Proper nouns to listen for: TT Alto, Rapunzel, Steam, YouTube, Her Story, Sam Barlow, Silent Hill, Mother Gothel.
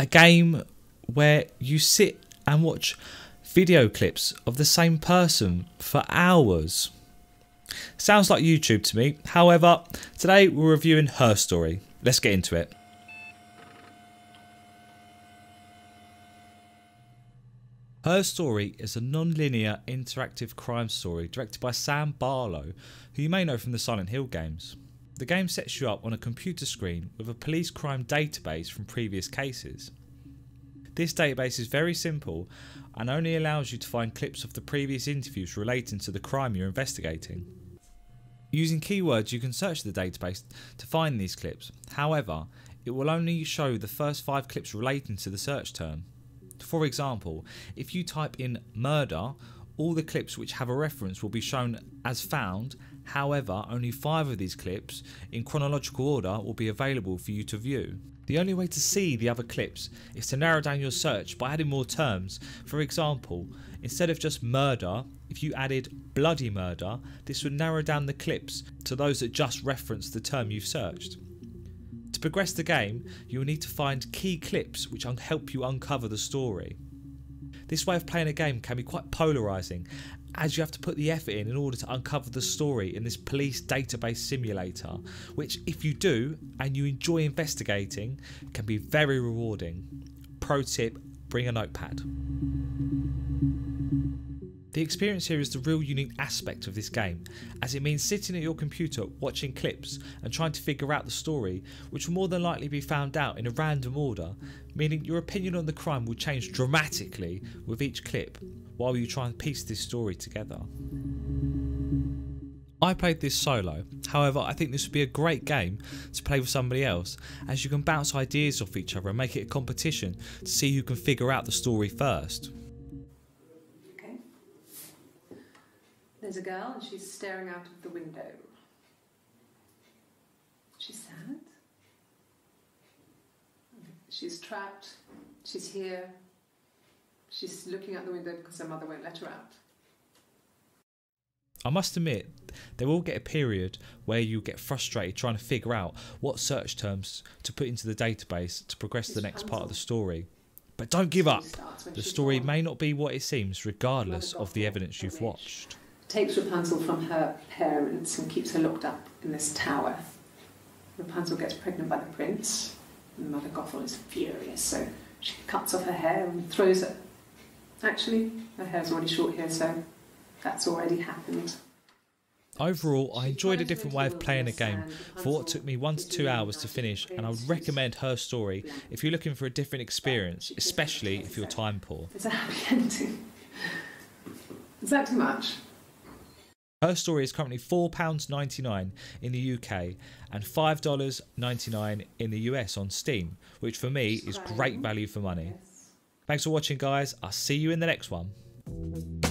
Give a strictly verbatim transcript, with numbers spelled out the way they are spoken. a game where you sit and watch video clips of the same person for hours. Sounds like YouTube to me. However, today we're reviewing Her Story. Let's get into it. Her Story is a non-linear interactive crime story directed by Sam Barlow, who you may know from the Silent Hill games. The game sets you up on a computer screen with a police crime database from previous cases. This database is very simple and only allows you to find clips of the previous interviews relating to the crime you're investigating. Using keywords, you can search the database to find these clips. However, it will only show the first five clips relating to the search term. For example, if you type in murder, all the clips which have a reference will be shown as found. However, only five of these clips in chronological order will be available for you to view. The only way to see the other clips is to narrow down your search by adding more terms. For example, instead of just murder, if you added bloody murder, this would narrow down the clips to those that just reference the term you've searched. To progress the game, you will need to find key clips which help you uncover the story. This way of playing a game can be quite polarising, as you have to put the effort in in order to uncover the story in this police database simulator, which if you do and you enjoy investigating, can be very rewarding. Pro tip, bring a notepad. The experience here is the real unique aspect of this game, as it means sitting at your computer watching clips and trying to figure out the story, which will more than likely be found out in a random order, meaning your opinion on the crime will change dramatically with each clip while you try and piece this story together. I played this solo, however I think this would be a great game to play with somebody else, as you can bounce ideas off each other and make it a competition to see who can figure out the story first. There's a girl and she's staring out of the window. She's sad. She's trapped. She's here. She's looking out the window because her mother won't let her out. I must admit, there will get a period where you get frustrated trying to figure out what search terms to put into the database to progress the next part of the story. But don't give up. The story may not be what it seems, regardless of the evidence you've watched. Takes Rapunzel from her parents and keeps her locked up in this tower. Rapunzel gets pregnant by the prince, and Mother Gothel is furious, so she cuts off her hair and throws it. Actually, her hair's already short here, so that's already happened. Overall, I enjoyed a different way of playing a game for what took me one to two hours to finish, and I would recommend Her Story if you're looking for a different experience, especially if you're time poor. It's a happy ending. Is that too much? Her Story is currently four pounds ninety-nine in the U K and five dollars ninety-nine in the U S on Steam, which for me is great value for money. Thanks for watching, guys. I'll see you in the next one.